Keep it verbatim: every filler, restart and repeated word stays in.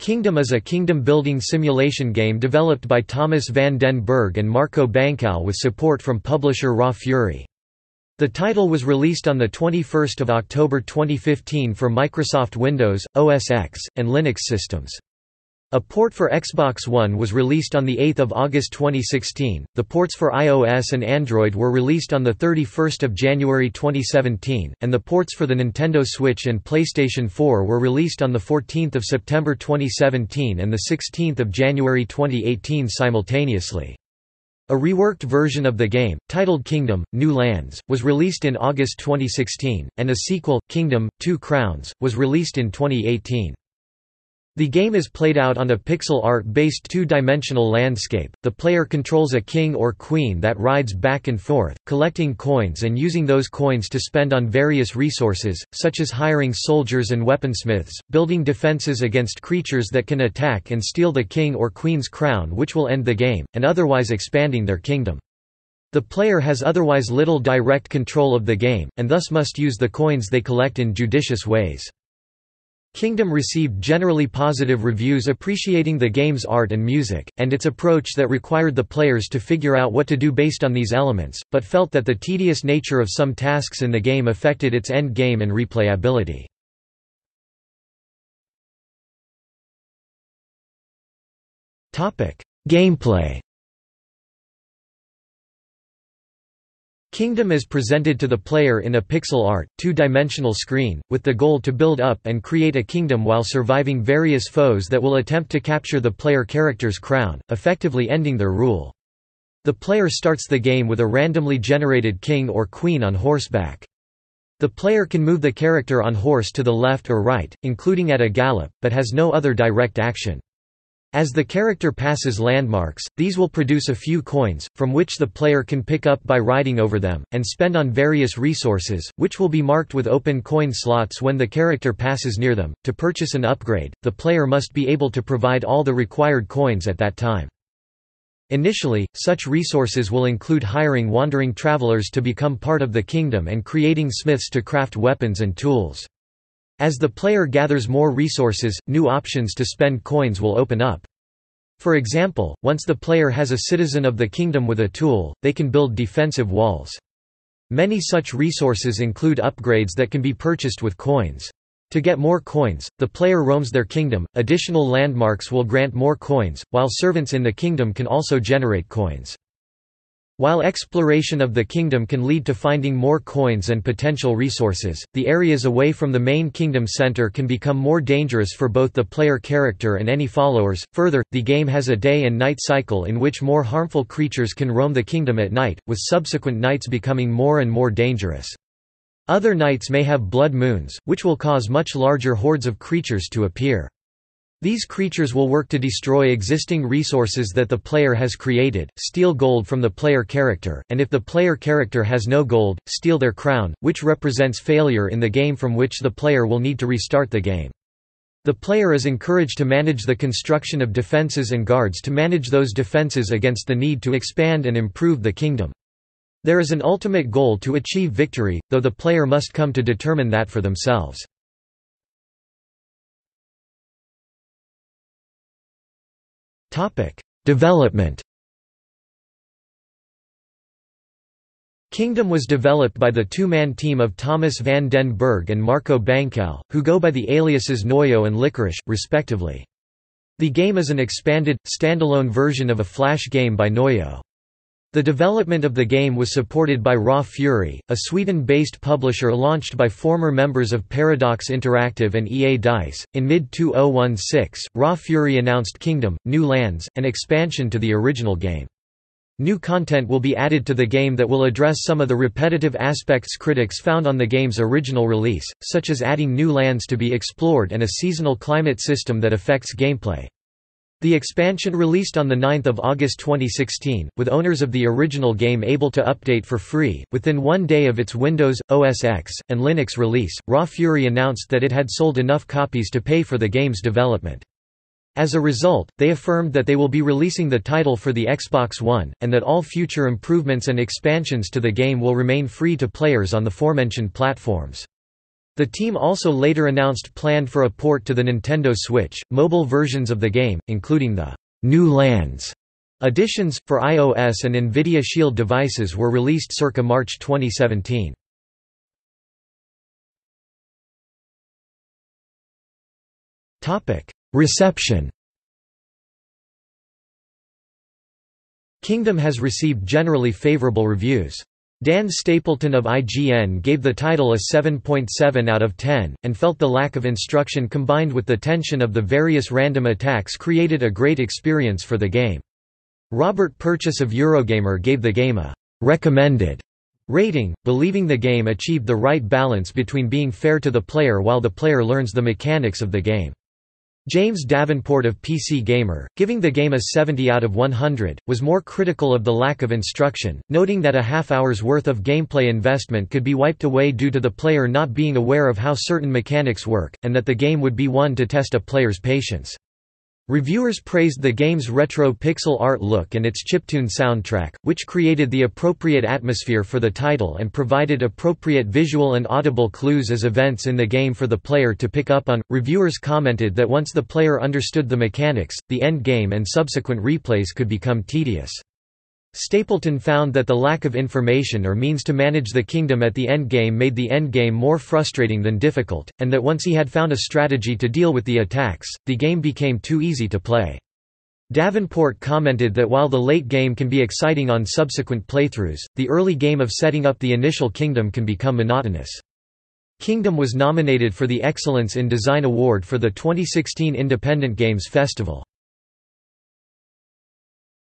Kingdom is a kingdom-building simulation game developed by Thomas van den Berg and Marco Bancale with support from publisher Raw Fury. The title was released on the twenty-first of October twenty fifteen for Microsoft Windows, O S ten, and Linux systems. A port for Xbox One was released on the eighth of August twenty sixteen, the ports for iOS and Android were released on the thirty-first of January twenty seventeen, and the ports for the Nintendo Switch and PlayStation four were released on the fourteenth of September twenty seventeen and the sixteenth of January twenty eighteen simultaneously. A reworked version of the game, titled Kingdom: New Lands, was released in August twenty sixteen, and a sequel, Kingdom: Two Crowns, was released in twenty eighteen. The game is played out on a pixel art-based two-dimensional landscape. The player controls a king or queen that rides back and forth, collecting coins and using those coins to spend on various resources, such as hiring soldiers and weaponsmiths, building defenses against creatures that can attack and steal the king or queen's crown, which will end the game, and otherwise expanding their kingdom. The player has otherwise little direct control of the game, and thus must use the coins they collect in judicious ways. Kingdom received generally positive reviews appreciating the game's art and music, and its approach that required the players to figure out what to do based on these elements, but felt that the tedious nature of some tasks in the game affected its end game and replayability. Gameplay. Kingdom is presented to the player in a pixel art, two-dimensional screen, with the goal to build up and create a kingdom while surviving various foes that will attempt to capture the player character's crown, effectively ending their rule. The player starts the game with a randomly generated king or queen on horseback. The player can move the character on horse to the left or right, including at a gallop, but has no other direct action. As the character passes landmarks, these will produce a few coins, from which the player can pick up by riding over them, and spend on various resources, which will be marked with open coin slots when the character passes near them. To purchase an upgrade, the player must be able to provide all the required coins at that time. Initially, such resources will include hiring wandering travelers to become part of the kingdom and creating smiths to craft weapons and tools. As the player gathers more resources, new options to spend coins will open up. For example, once the player has a citizen of the kingdom with a tool, they can build defensive walls. Many such resources include upgrades that can be purchased with coins. To get more coins, the player roams their kingdom. Additional landmarks will grant more coins, while servants in the kingdom can also generate coins. While exploration of the kingdom can lead to finding more coins and potential resources, the areas away from the main kingdom center can become more dangerous for both the player character and any followers. Further, the game has a day and night cycle in which more harmful creatures can roam the kingdom at night, with subsequent nights becoming more and more dangerous. Other nights may have blood moons, which will cause much larger hordes of creatures to appear. These creatures will work to destroy existing resources that the player has created, steal gold from the player character, and if the player character has no gold, steal their crown, which represents failure in the game from which the player will need to restart the game. The player is encouraged to manage the construction of defenses and guards to manage those defenses against the need to expand and improve the kingdom. There is an ultimate goal to achieve victory, though the player must come to determine that for themselves. Development. Kingdom was developed by the two-man team of Thomas van den Berg and Marco Bancale, who go by the aliases Noyo and Licorice, respectively. The game is an expanded, standalone version of a Flash game by Noyo. The development of the game was supported by Raw Fury, a Sweden-based publisher launched by former members of Paradox Interactive and E A DICE. In mid two thousand sixteen, Raw Fury announced Kingdom: New Lands, an expansion to the original game. New content will be added to the game that will address some of the repetitive aspects critics found on the game's original release, such as adding new lands to be explored and a seasonal climate system that affects gameplay. The expansion released on the ninth of August twenty sixteen, with owners of the original game able to update for free. Within one day of its Windows, O S ten, and Linux release, Raw Fury announced that it had sold enough copies to pay for the game's development. As a result, they affirmed that they will be releasing the title for the Xbox One, and that all future improvements and expansions to the game will remain free to players on the aforementioned platforms. The team also later announced planned for a port to the Nintendo Switch, mobile versions of the game, including the New Lands editions, for iOS and Nvidia Shield devices were released circa March twenty seventeen. Reception. Kingdom has received generally favorable reviews. Dan Stapleton of I G N gave the title a seven point seven out of ten, and felt the lack of instruction combined with the tension of the various random attacks created a great experience for the game. Robert Purchase of Eurogamer gave the game a recommended rating, believing the game achieved the right balance between being fair to the player while the player learns the mechanics of the game. James Davenport of P C Gamer, giving the game a seventy out of one hundred, was more critical of the lack of instruction, noting that a half hour's worth of gameplay investment could be wiped away due to the player not being aware of how certain mechanics work, and that the game would be one to test a player's patience. Reviewers praised the game's retro pixel art look and its chiptune soundtrack, which created the appropriate atmosphere for the title and provided appropriate visual and audible clues as events in the game for the player to pick up on. Reviewers commented that once the player understood the mechanics, the end game and subsequent replays could become tedious. Stapleton found that the lack of information or means to manage the kingdom at the end game made the end game more frustrating than difficult, and that once he had found a strategy to deal with the attacks, the game became too easy to play. Davenport commented that while the late game can be exciting on subsequent playthroughs, the early game of setting up the initial kingdom can become monotonous. Kingdom was nominated for the Excellence in Design Award for the twenty sixteen Independent Games Festival.